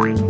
Woohoo!